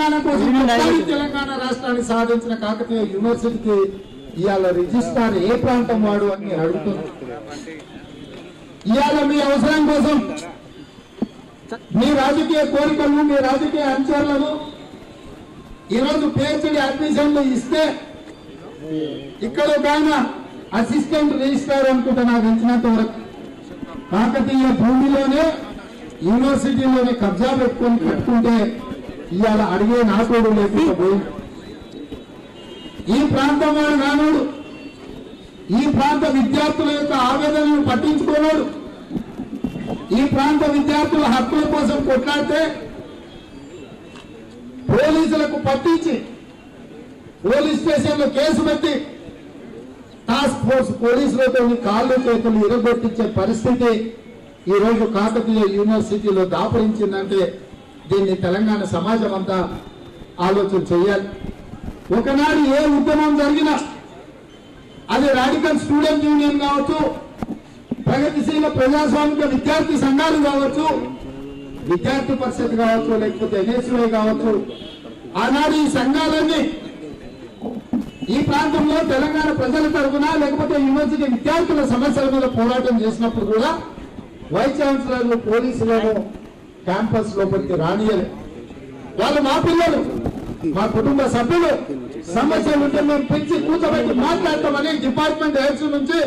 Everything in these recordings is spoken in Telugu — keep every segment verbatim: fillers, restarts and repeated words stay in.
राष्ट्रीय साधन काकतीय यूनिवर्सिटी की इला रिजिस्ट्रार ए प्राप्त अड़ी अवसर कोसम राजकीय को राजकीय अंचर् पीएचडी अडमिशन इस्ते इकड़ों असिस्टेंट रजिस्ट्रार अवर काकतीय भूमि यूनिवर्सिटी कब्जा पेको कटे इला अड़गे नाकूर प्राप्त प्रांत विद्यार्थुक आवेदन पट्टुना प्रांत विद्यार्थु हकल कोसम कोट्लाडिते पट्टी పోలీస్ స్టేషన్ లో కేసు పెట్టి టాస్క్ ఫోర్స్ పోలీసులతో కాళ్ళు చేతులు ఇరగొట్టించే పరిస్థితి ఈ రోజు కాకతీయ యూనివర్సిటీలో దాపరించిందంటే దీన్ని తెలంగాణ సమాజం అంతా ఆలోచన చేయాలి। ఒకనాడు ఏ ఉద్యమం జరిగినా అది రాడికల్ స్టూడెంట్ యూనియన్ కావచ్చు, ప్రగతిశీల ప్రజాస్వామిక విద్యార్థి సంఘాలు కావచ్చు, విద్యార్థి పరిషత్ కావచ్చు, లేకపోతే ఎన్ఎస్యూఐ కావచ్చు, ఆనాడు ఈ సంఘాలన్నీ ఈ ప్రాంతంలో తెలంగాణ ప్రజల తరపున లేకపోతే యూనివర్సిటీ విద్యార్థుల సమస్యల మీద పోరాటం చేసినప్పుడు కూడా వైస్ ఛాన్సలర్లు పోలీసులను క్యాంపస్ లోపలికి రానియలే। వాళ్ళు మా పిల్లలు, మా కుటుంబ సభ్యులు, సమస్యలు ఉంటే మేము పిలిచి కూర్చోబెట్టి మాట్లాడతామని డిపార్ట్మెంట్ హెడ్స్ నుంచి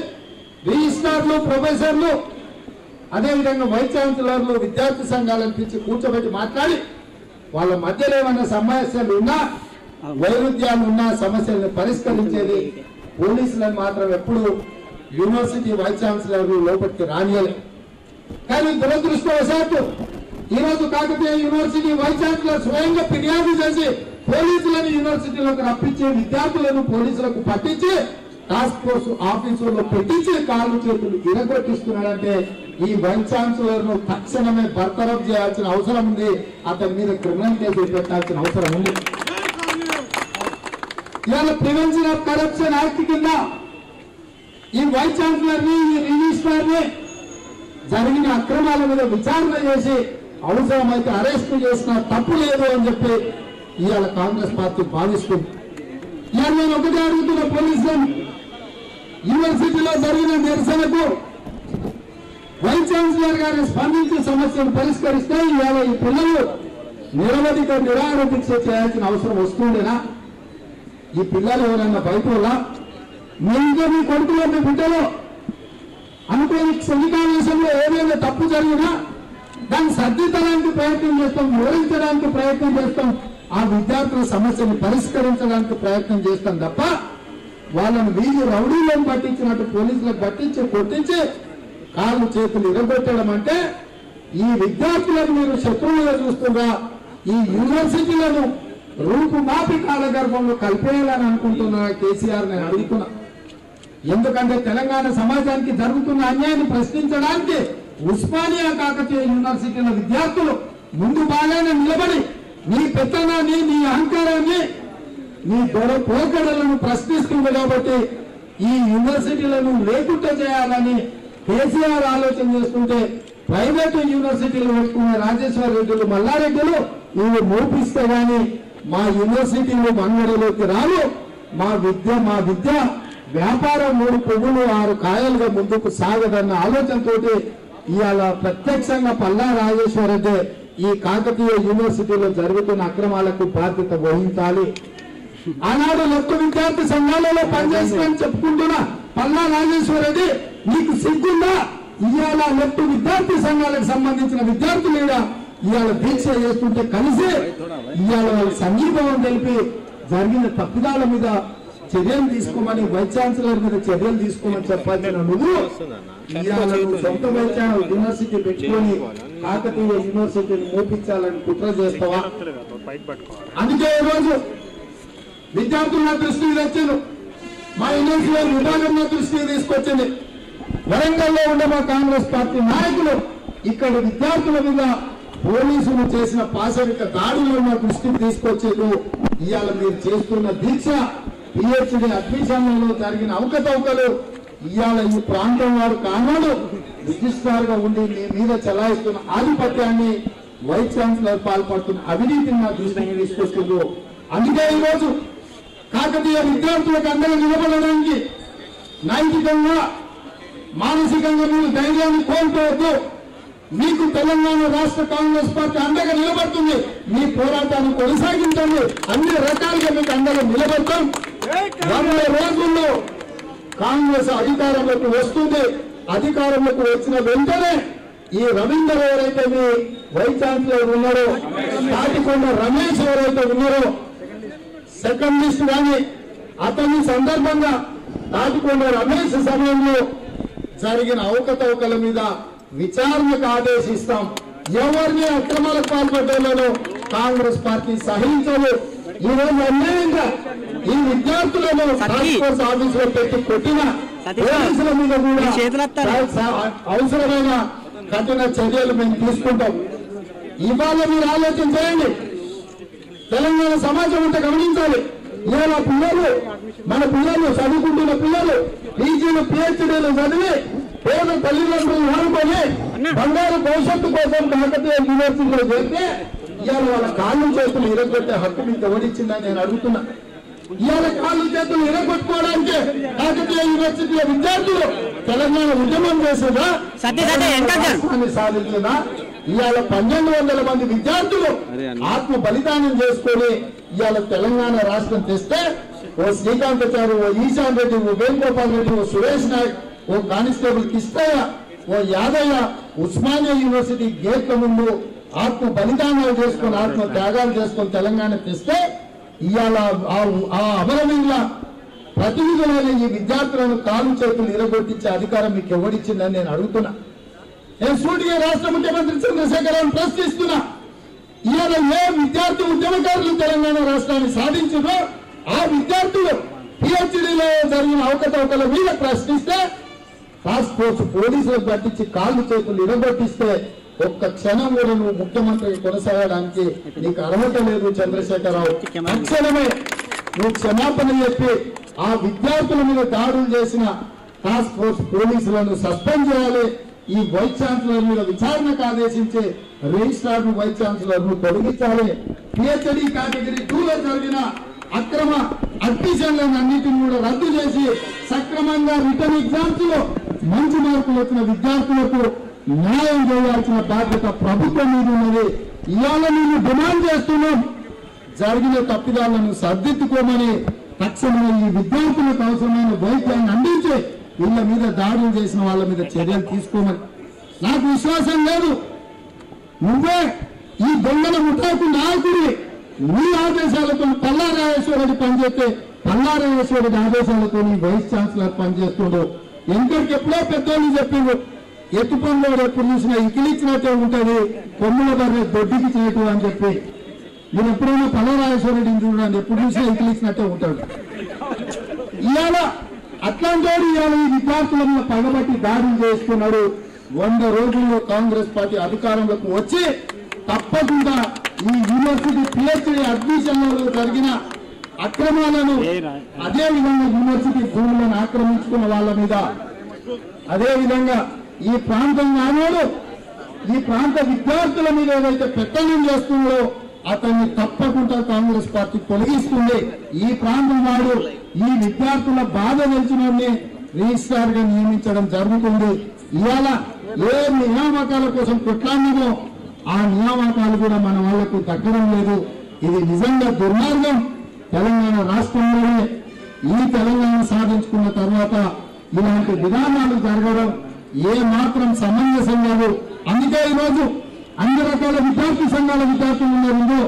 రిజిస్ట్రార్లు, ప్రొఫెసర్లు, అదేవిధంగా వైస్ ఛాన్సలర్లు, విద్యార్థి సంఘాలను పిలిచి కూర్చోబెట్టి మాట్లాడి వాళ్ళ మధ్యలో ఏమైనా సమస్యలు ఉన్నా వైరుధ్యాలున్న సమస్యలను పరిష్కరించేది పోలీసులను మాత్రం ఎప్పుడు యూనివర్సిటీ వైస్ ఛాన్సలర్లు లోపలికి రానియలే। కానీ దురదృష్టవశాత్తు ఈ రోజు కాకతీయ యూనివర్సిటీ వైస్ ఛాన్సలర్ స్వయంగా ఫిర్యాదు చేసి పోలీసులను యూనివర్సిటీలోకి రప్పించి విద్యార్థులను పోలీసులకు పట్టించి టాస్క్ ఫోర్స్ ఆఫీసులో పెట్టించి కాళ్ళు చేతులు ఇరగొట్టిస్తున్నాడంటే ఈ వైస్ ఛాన్సలర్ను తక్షణమే బర్తరఫ్ చేయాల్సిన అవసరం ఉంది, అతని మీద క్రిమినల్ కేసు పెట్టాల్సిన అవసరం ఉంది। इला prevention of corruption act vice chancellor registrar जरूर अक्रमाल विचारण से अवसरम अरेस्ट तपू ले इला कांग्रेस पार्टी भावस्थी यूनिवर्सिटी जरूर निरसन को वैस चांसलर गंधी समस्या परष्कते इला पिछले निरवधिक निराहार दीक्ष चेया अवसर वस्तुना ఈ పిల్లలు ఎవరన్నా బయటోలా మీదే మీ కొడుకులో మీ బిడ్డలో అనుకోని క్షణికావేశంలో ఏదైనా తప్పు జరిగినా దాన్ని సర్దిద్దడానికి ప్రయత్నం చేస్తాం, వివరించడానికి ప్రయత్నం చేస్తాం, ఆ విద్యార్థుల సమస్యను పరిష్కరించడానికి ప్రయత్నం చేస్తాం తప్ప వాళ్ళని వీధి రౌడీలను పట్టించినట్టు పోలీసులకు పట్టించి కొట్టించి కాళ్ళు చేతులు ఇరగొట్టడం అంటే ఈ విద్యార్థులను మీరు శత్రువులుగా చూస్తున్నా ఈ యూనివర్సిటీలను रूप माफी कालगर्भम कल केसीआर ने अड़कना सामजा की जो अन्याया प्रश्न उस्मानिया काकतीय यूनिवर्सिटी विद्यार्थु मुझे बागा निबड़ी नी पेतना नी अहंकारा नी दौड़ पोकड़ प्रश्नबी यूनिवर्सिटी लेकिन चेयरनी केसीआर आलोचन प्रईवेट यूनिवर्सिटी राजेश्वर रेड्डी मल्लारेड्डी वीर मोपिस्ते మా యూనివర్సిటీలో మనగడలోకి రాను, మా విద్య మా విద్య వ్యాపారం మూడు పువ్వులు ఆరు కాయలుగా ముందుకు సాగదన్న ఆలోచనతోటి ఇయాల ప్రత్యక్షంగా పల్లా రాజేశ్వరరెడ్డి ఈ కాకతీయ యూనివర్సిటీలో జరుగుతున్న అక్రమాలకు బాధ్యత వహించాలి। ఆనాడు లొక్కు విద్యార్థి సంఘాలలో పనిచేస్తానని చెప్పుకుంటున్నా పల్లా రాజేశ్వరరెడ్డి నీకు సిగ్గుందా? ఇయాల లొక్కు విద్యార్థి సంఘాలకు సంబంధించిన విద్యార్థులేగా ఇవాళ దీక్ష చేస్తుంటే కలిసి ఇవాళ వాళ్ళ సంఘీభావం తెలిపి జరిగిన తప్పిదాల మీద చర్యలు తీసుకోమని వైస్ ఛాన్సలర్ మీద చర్యలు తీసుకోమని చెప్పాల్సిన నువ్వు ఇవాళ సొంత వైస్ ఛాన్సలర్ యూనివర్సిటీ పెట్టుకొని కాకతీయ యూనివర్సిటీని మోపించాలని కుట్ర చేస్తావా? అందుకే ఈ రోజు విద్యార్థుల దృష్టికి తెచ్చాను, మా యూనివర్సిటీ విభాగం దృష్టికి తీసుకొచ్చింది। వరంగల్లో ఉన్న మా కాంగ్రెస్ పార్టీ నాయకులు ఇక్కడ విద్యార్థుల మీద పోలీసులు చేసిన పాశవిక దాడులను దృష్టికి తీసుకొచ్చేది ఇయాల మీరు చేస్తున్న దీక్ష పీహెచ్డీ అడ్మిషన్లలో జరిగిన అవకతవకలు ఇయాల ఈ ప్రాంతం వారు కానాడు రిజిస్ట్రార్ గా ఉండి మీ మీద చలాయిస్తున్న ఆధిపత్యాన్ని వైస్ ఛాన్సలర్ పాల్పడుతున్న అవినీతిని నా దృష్టికి తీసుకొస్తుందో అందుకే ఈ రోజు కాకతీయ విద్యార్థులకు అందరూ నిలబడడానికి నైతికంగా మానసికంగా మీరు ధైర్యాన్ని కోల్పోవద్దు మీకు తెలంగాణ రాష్ట్ర కాంగ్రెస్ పార్టీ అండగా నిలబడుతుంది మీ పోరాటాన్ని కొనసాగించండి అన్ని రకాలుగా మీకు అందరూ నిలబడతాం వంద రోజుల్లో కాంగ్రెస్ అధికారంలోకి వస్తుంది అధికారంలోకి వచ్చిన వెంటనే ఈ రవీందర్ ఎవరైతే మీ వైస్ ఛాన్సలర్ ఉన్నారో తాటికొండ రమేష్ ఎవరైతే ఉన్నారో సెకండ్ లిస్ట్ కానీ అతని సందర్భంగా తాటికొండ రమేష్ సమయంలో జరిగిన అవకతవకల మీద విచారణకు ఆదేశిస్తాం ఎవరిని అక్రమాలకు పాల్పడ్డారో కాంగ్రెస్ పార్టీ సహించదు ఈ రోజు అన్యాయంగా ఈ విద్యార్థులను ఆఫీసులో పెట్టి కొట్టిన పోలీసుల మీద కూడా అవసరమైన కఠిన చర్యలు మేము తీసుకుంటాం ఇవాళ మీరు ఆలోచన చేయండి తెలంగాణ సమాజం అంతా గమనించాలి ఇవాళ పిల్లలు మన పిల్లలు చదువుకుంటున్న పిల్లలు పీజీలు పిహెచ్డీలు చదివి పేద తల్లిదండ్రులు ఆడుకొని బంగారు భవిష్యత్తు కోసం కాకతీయ యూనివర్సిటీలో చేస్తే ఇవాళ వాళ్ళ కాళ్ళు చేతులు ఇరగొట్టే హక్కు మీకు ఎవరిచ్చిందని నేను అడుగుతున్నా ఇవాళ కాళ్ళు చేతులు ఇరగొట్టుకోవడానికి కాకతీయ యూనివర్సిటీలో విద్యార్థులు తెలంగాణ ఉద్యమం చేసేదా సాధించేదా ఇవాళ పన్నెండు వందల మంది విద్యార్థులు ఆత్మ బలిదానం చేసుకొని ఇవాళ తెలంగాణ రాష్ట్రం తెస్తే ఓ శ్రీకాంతాచారి ఓ ఈశాన్ రెడ్డి ఓ వేణుగోపాల్ రెడ్డి ఓ సురేష్ నాయక్ ఓ కానిస్టేబుల్ కిష్టయ్య ఓ యాదయ్య ఉస్మానియా యూనివర్సిటీ గేట్ల ముందు ఆత్మ బలిదానాలు చేసుకొని ఆత్మ త్యాగాలు చేసుకొని తెలంగాణ తెస్తే ఇవాళ ఆ అమరవీరుల ప్రతినిధులైన ఈ విద్యార్థులను కాలు చేతులు ఇరగొట్టించే అధికారం మీకు ఎవరిచ్చిందని నేను అడుగుతున్నా నేను సూటిగా రాష్ట్ర ముఖ్యమంత్రి చంద్రశేఖరరావును ప్రశ్నిస్తున్నా ఇవాళ ఏ విద్యార్థి ఉద్యమకారులు తెలంగాణ రాష్ట్రాన్ని సాధించదో ఆ విద్యార్థులు పిహెచ్డీలో జరిగిన అవకతవకల మీద ప్రశ్నిస్తే టాస్క్ ఫోర్స్ పోలీసులకు పట్టించి కాళ్ళు చేతులు ఇరగొట్టిస్తే ఒక్క క్షణం కూడా నువ్వు ముఖ్యమంత్రి కొనసాగడానికి నీకు అర్హత లేదు చంద్రశేఖరరావు తక్షణమే నువ్వు క్షమాపణ చెప్పి ఆ విద్యార్థుల మీద దాడులు చేసిన టాస్క్ ఫోర్స్ పోలీసులను సస్పెండ్ చేయాలి ఈ వైస్ ఛాన్సలర్ మీద విచారణకు ఆదేశించి రిజిస్ట్రార్ వైస్ ఛాన్సలర్ ను తొలగించాలి పిహెచ్డి కేటగిరీ టూ లో జరిగిన అక్రమ అడ్మిషన్లను అన్నింటిని కూడా రద్దు చేసి సక్రమంగా రిటర్న్ ఎగ్జామ్స్ లో మంచి మార్కులు వచ్చిన విద్యార్థులకు న్యాయం చేయాల్సిన బాధ్యత ప్రభుత్వం మీద ఉన్నది ఇవాళ మేము డిమాండ్ చేస్తున్నాం జరిగిన తప్పిదాలను సర్దిద్దుకోమని తక్షణమే ఈ విద్యార్థులకు అవసరమైన వైద్యాన్ని అందించి వీళ్ళ మీద దాడులు చేసిన వాళ్ళ మీద చర్యలు తీసుకోమని నాకు విశ్వాసం లేదు నువ్వే ఈ దొంగల ముఠాకు నాయకుడి నీ ఆదేశాలతో పల్లా రాజేశ్వరరెడ్డి పనిచేస్తే పల్లా రాజేశ్వరరెడ్డి ఆదేశాలతో నీ వైస్ ఛాన్సలర్ పనిచేస్తుండవు ఎందుకంటే ఎప్పుడో పెద్దోళ్ళు చెప్పిండు ఎత్తు పనులు ఎప్పుడు చూసినా ఇకిలిచ్చినట్టే ఉంటుంది కొమ్ముల బర్రె దొడ్డికి చేయటూ అని చెప్పి నేను ఎప్పుడైనా పల్లా రాజేశ్వరరెడ్డిని చూడండి ఎప్పుడు చూసినా ఇకిలిచ్చినట్టే ఉంటాడు ఇవాళ అట్లాంటి వాడు ఇవాళ ఈ విద్యార్థులను పగబట్టి దాడులు చేస్తున్నాడు వంద రోజుల్లో కాంగ్రెస్ పార్టీ అధికారంలోకి వచ్చి తప్పకుండా ఈ యూనివర్సిటీ పిహెచ్డీ అడ్మిషన్లలో జరిగిన అక్రమాలను అదేవిధంగా యూనివర్సిటీ భూములను ఆక్రమించుకున్న వాళ్ళ మీద అదేవిధంగా ఈ ప్రాంతం నాయకులు ఈ ప్రాంత విద్యార్థుల మీద ఏదైతే పెత్తనం చేస్తుందో అతన్ని తప్పకుండా కాంగ్రెస్ పార్టీ తొలగిస్తుంది ఈ ప్రాంతం వాడు ఈ విద్యార్థుల బాధ తెలిసినోడిని రిజిస్ట్రార్ గా నియమించడం జరుగుతుంది ఇవాళ ఏ నియామకాల కోసం కొట్లాడినో ఆ నియామకాలు కూడా మన వాళ్లకు తగ్గడం లేదు ఇది నిజంగా దుర్మార్గం తెలంగాణ రాష్ట్రంలోనే ఈ తెలంగాణ సాధించుకున్న తర్వాత ఇలాంటి విధానాలు జరగడం ఏ మాత్రం సమంజసం లేదు అందుకే ఈరోజు అన్ని రకాల విద్యార్థి సంఘాల విద్యార్థులు ఉందో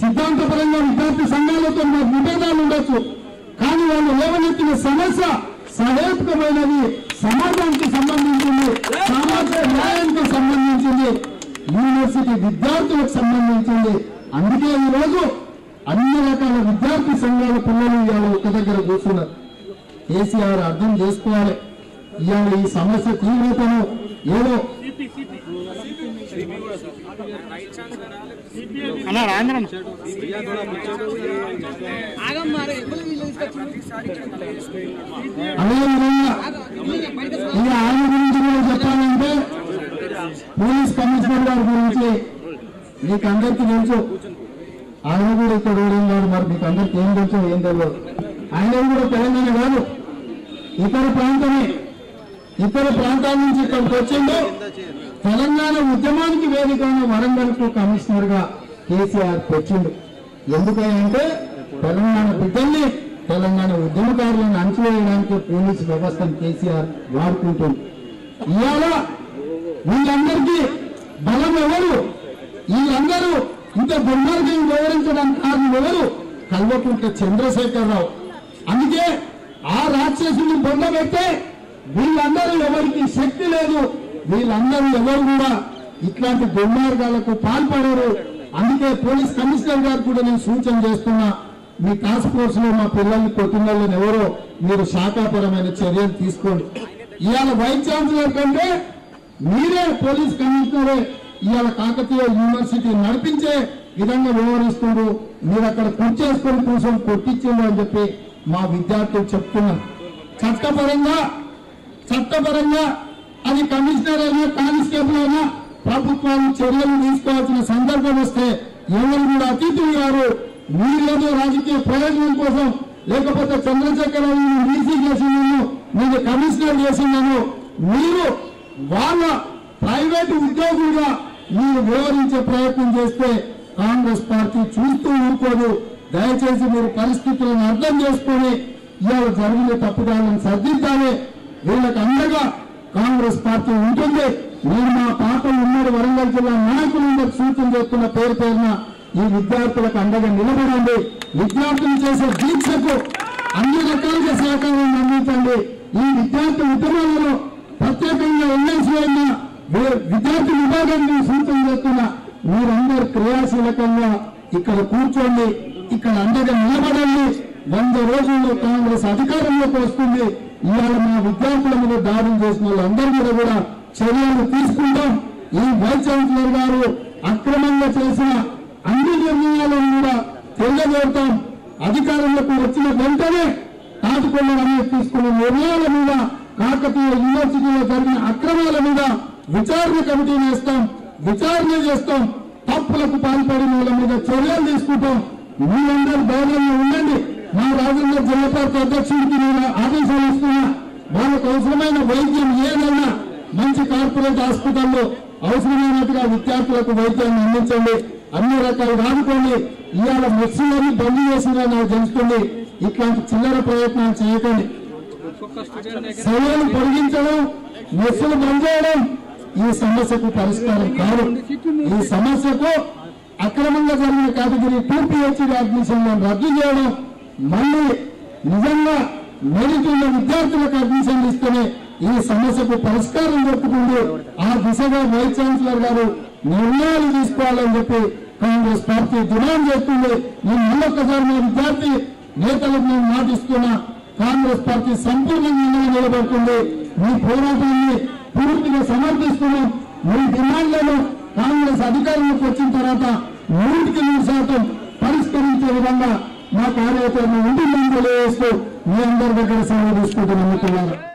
సిద్ధాంతపరంగా విద్యార్థి సంఘాలతో విభేదాలు ఉండొచ్చు కానీ వాళ్ళు లేవనెత్తిన సమస్య సహేతుకమైనది సమాజానికి సంబంధించింది సామాజిక న్యాయానికి సంబంధించింది యూనివర్సిటీ విద్యార్థులకు సంబంధించింది అందుకే ఈరోజు అన్ని రకాల విద్యార్థి సంఘాల పిల్లలు ఇవాళ ఒక దగ్గర కూర్చున్నారు కేసీఆర్ అర్థం చేసుకోవాలి ఇవాళ ఈ సమస్య తీవ్రతను ఏదో అదేవిధంగా ఇక ఆయన గురించి కూడా చెప్పాలంటే పోలీస్ కమిషనర్ గారి గురించి मीकंदर की తెలుసు ఆయన కూడా ఇక్కడ ఉన్నాడు మరి మీకందరికి ఏం తెలుసు ఏం తెలియదు ఆయన కూడా తెలంగాణ కాదు ఇతర ప్రాంతమే ఇతర ప్రాంతాల నుంచి ఇక్కడికి వచ్చిండు తెలంగాణ ఉద్యమానికి వేదికగా వరంగల్కు కమిషనర్ గా కేసీఆర్ వచ్చిండు ఎందుకంటే తెలంగాణ బిడ్డల్ని తెలంగాణ ఉద్యమకారులను అంచవేయడానికి పోలీస్ వ్యవస్థను కేసీఆర్ వాడుకుంటాడు ఇయాల వీళ్ళందరికీ బలం ఎవరు వీళ్ళందరూ ఇంత దుర్మార్గం వివరించడానికి కారణం ఎవరు కల్వకుంట్ల చంద్రశేఖరరావు అందుకే ఆ రాక్షసుని బొందబెట్టే వీళ్ళందరూ ఎవరికి శక్తి లేదు వీళ్ళందరూ ఎవరు కూడా ఇట్లాంటి దుర్మార్గాలకు పాల్పడరు అందుకే పోలీస్ కమిషనర్ గారు కూడా నేను సూచన చేస్తున్నా మీ టాస్క్ ఫోర్స్ లో మా పిల్లల్ని కొట్టినోళ్ళని ఎవరో మీరు శాఖాపరమైన చర్యలు తీసుకోండి ఇవాళ వైస్ ఛాన్సలర్ కంటే మీరే పోలీస్ కమిషనరే ఇవాళ కాకతీయ యూనివర్సిటీ నడిపించే విధంగా వ్యవహరిస్తున్నారు మీరు అక్కడ కూర్చేసుకొని కోసం కొట్టించారు అని చెప్పి మా విద్యార్థులు చెప్తున్నారు చట్టపరంగా చట్టపరంగా అది కమిషనర్ అయినా కానిస్టేబుల్ అయినా ప్రభుత్వాలు చర్యలు తీసుకోవాల్సిన సందర్భం వస్తే ఎవరు కూడా అతిథులు గారు మీరేదో రాజకీయ ప్రయోజనం కోసం లేకపోతే చంద్రశేఖర్ బీసీ చేసిందను మీరు కమిషనర్ చేసిందను మీరు వాళ్ళ ప్రైవేటు ఉద్యోగులుగా మీరు వివరించే ప్రయత్నం చేస్తే కాంగ్రెస్ పార్టీ చూస్తూ ఊరుకోదు దయచేసి మీరు పరిస్థితులను అర్థం చేసుకుని ఇవాళ జరిగిన తప్పుదాలను సర్దిద్దాలి వీళ్ళకి అండగా కాంగ్రెస్ పార్టీ ఉంటుంది నేను మా పాత ఉమ్మడి వరంగల్ జిల్లా నాయకులందరూ సూచన చేస్తున్న పేరు పేరున ఈ విద్యార్థులకు అండగా నిలబడండి విద్యార్థులు చేసే దీక్షకు అన్ని రకాలుగా సహకారం అందించండి ఈ విద్యార్థి ఉద్యమాలలో ప్రత్యేకంగా ఎన్ఎస్యూ అయిన విద్యార్థి విభాగాన్ని సూచన చేస్తున్న మీరందరూ క్రియాశీలకంగా ఇక్కడ కూర్చోండి ఇక్కడ అండగా నిలబడండి వంద రోజుల్లో కాంగ్రెస్ అధికారంలోకి వస్తుంది ఇవాళ మా విద్యార్థుల మీద దాడులు చేసిన వాళ్ళందరి మీద కూడా చర్యలు తీసుకుంటాం ఈ వైస్ ఛాన్సలర్ గారు అక్రమంగా చేసిన అన్ని నిర్ణయాలను కూడా తెలియజేస్తాం అధికారంలోకి వచ్చిన వెంటనే తాటుకొండని తీసుకున్న నిర్ణయాల మీద కాకతీయ యూనివర్సిటీలో జరిగిన అక్రమాల మీద విచారణ కమిటీని వేస్తాం విచారణ చేస్తాం తప్పులకు పాల్పడిన వాళ్ళ మీద చర్యలు తీసుకుంటాం మీరందరూ ధైర్యంగా ఉండండి మా రాజేంద్ర జిల్లా పార్టీ అధ్యక్షుడికి నేను ఆదేశాలు ఇస్తున్నా వాళ్ళకు అవసరమైన వైద్యం ఏదైనా మంచి కార్పొరేట్ హాస్పిటల్లో అవసరమైనట్టుగా విద్యార్థులకు వైద్యాన్ని అందించండి అన్ని రకాలు రానుకోండి ఇవాళ మెస్సులని బంద్ చేసినా నాకు తెలుస్తుంది ఇట్లాంటి చిల్లర ప్రయత్నాలు చేయకండి సమయాన్ని పొడిగించడం మెస్సులు బంద్ చేయడం ఈ సమస్యకు పరిష్కారం కాదు ఈ సమస్యకు అక్రమంగా జరిగిన కేటగిరీ టూ పిహెచ్డి అడ్మిషన్లను రద్దు చేయడం మళ్ళీ నిజంగా మెరిట్ ఉన్న విద్యార్థులకు అడ్మిషన్లు ఇస్తేనే ఈ సమస్యకు పరిష్కారం దొరుకుతుంది ఆ దిశగా వైస్ ఛాన్సలర్ గారు నిర్ణయాలు తీసుకోవాలని చెప్పి కాంగ్రెస్ పార్టీ డిమాండ్ చేస్తుంది నేను మళ్ళొక్కసారి నా విద్యార్థి నేతలకు నేను మాటిస్తున్నా కాంగ్రెస్ పార్టీ సంపూర్ణంగా నిలబడుతుంది మీ పోరాటాన్ని పూర్తిగా సమర్థిస్తున్నాం మీ డిమాండ్లను కాంగ్రెస్ అధికారంలోకి వచ్చిన తర్వాత నూటికి నూరు శాతం పరిష్కరించే విధంగా మా కార్యకర్తలు ఉంటుందని తెలియజేస్తూ మీ అందరి దగ్గర సెలవు తీసుకుంటున్నాను